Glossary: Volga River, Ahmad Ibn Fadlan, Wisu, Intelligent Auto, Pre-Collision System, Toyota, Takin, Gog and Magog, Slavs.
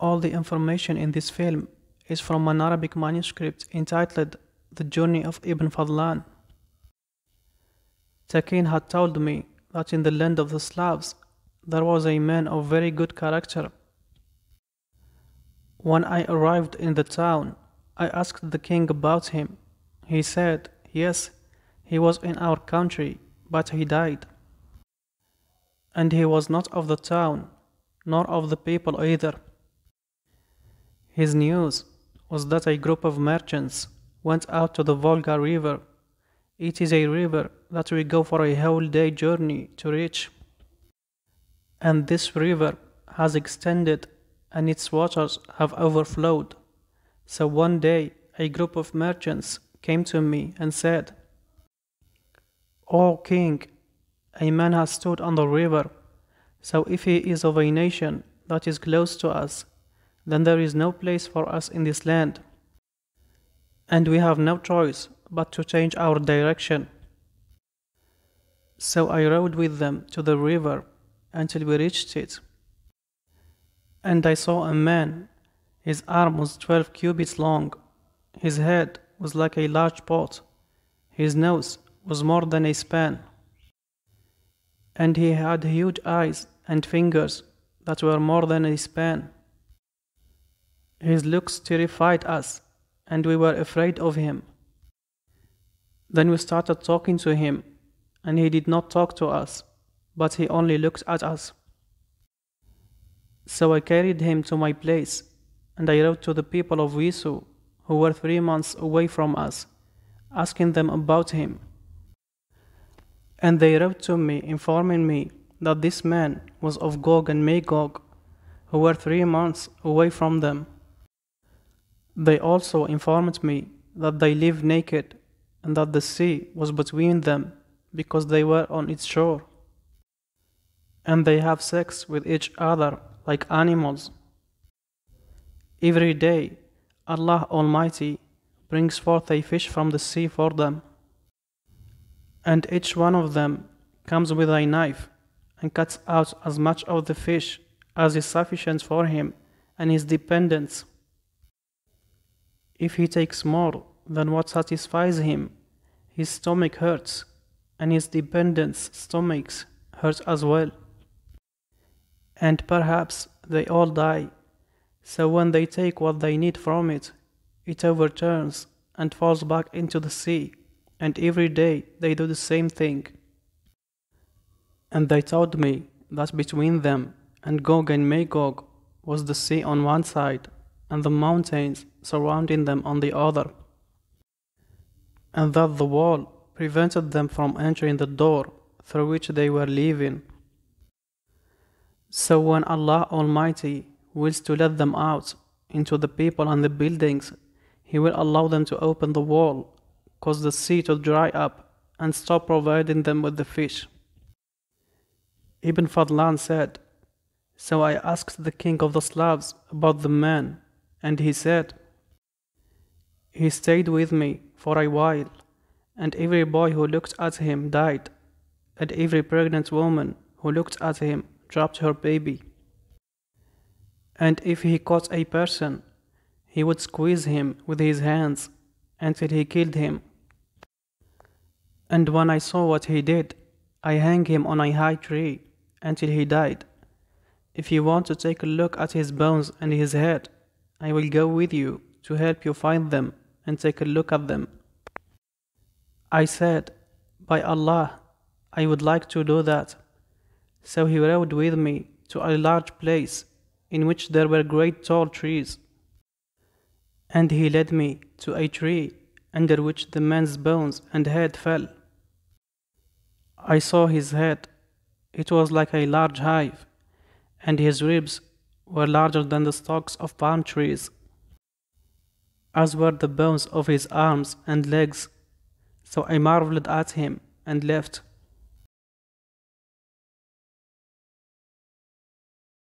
All the information in this film is from an Arabic manuscript entitled The Journey of Ibn Fadlan. Takin had told me that in the land of the Slavs there was a man of very good character. When I arrived in the town, I asked the king about him. He said, yes, he was in our country, but he died. And he was not of the town, nor of the people either. His news was that a group of merchants went out to the Volga River. It is a river that we go for a whole day journey to reach. And this river has extended and its waters have overflowed. So one day a group of merchants came to me and said, O king, a man has stood on the river, so if he is of a nation that is close to us, then there is no place for us in this land, and we have no choice but to change our direction. So I rode with them to the river until we reached it. And I saw a man, his arm was 12 cubits long, his head was like a large pot, his nose was more than a span, and he had huge eyes and fingers that were more than a span. His looks terrified us, and we were afraid of him. Then we started talking to him, and he did not talk to us, but he only looked at us. So I carried him to my place, and I wrote to the people of Wisu, who were 3 months away from us, asking them about him. And they wrote to me, informing me that this man was of Gog and Magog, who were 3 months away from them. They also informed me that they lived naked and that the sea was between them because they were on its shore. And they have sex with each other like animals. Every day Allah Almighty brings forth a fish from the sea for them. And each one of them comes with a knife and cuts out as much of the fish as is sufficient for him and his dependents. If he takes more than what satisfies him, his stomach hurts, and his dependents' stomachs hurt as well. And perhaps they all die, so when they take what they need from it, it overturns and falls back into the sea, and every day they do the same thing. And they told me that between them and Gog and Magog was the sea on one side, and the mountains surrounding them on the other, and that the wall prevented them from entering the door through which they were leaving. So when Allah Almighty wills to let them out into the people and the buildings, He will allow them to open the wall, cause the sea to dry up, and stop providing them with the fish. Ibn Fadlan said, so I asked the king of the Slavs about the man, and he said, he stayed with me for a while, and every boy who looked at him died, and every pregnant woman who looked at him dropped her baby. And if he caught a person, he would squeeze him with his hands until he killed him. And when I saw what he did, I hung him on a high tree until he died. If you want to take a look at his bones and his head, I will go with you to help you find them and take a look at them. I said, by Allah, I would like to do that. So he rode with me to a large place in which there were great tall trees. And he led me to a tree under which the man's bones and head fell. I saw his head. It was like a large hive, and his ribs were larger than the stalks of palm trees, as were the bones of his arms and legs. So I marveled at him and left.